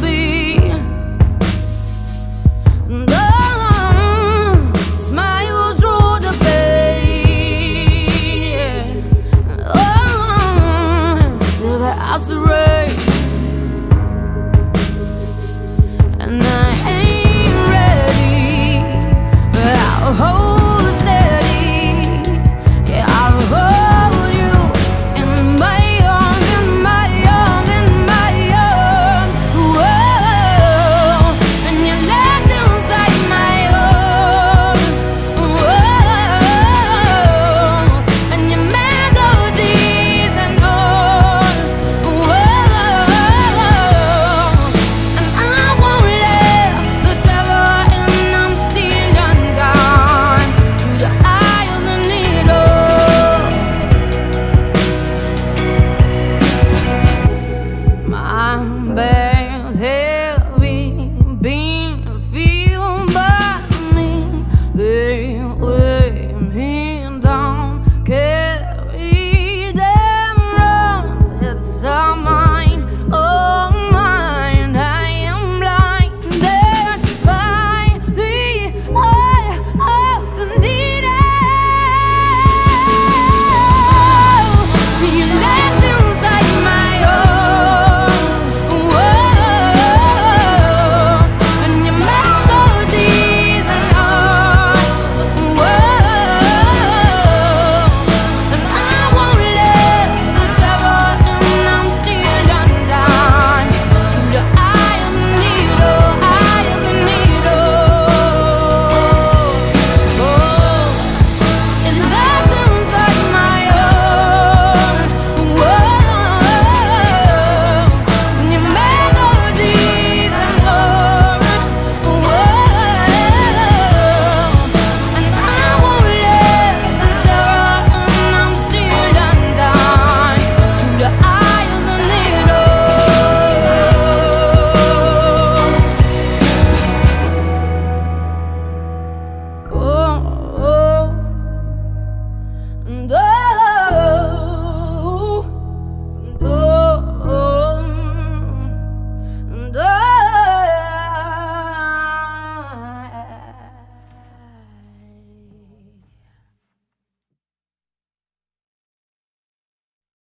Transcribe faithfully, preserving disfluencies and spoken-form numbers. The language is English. be. And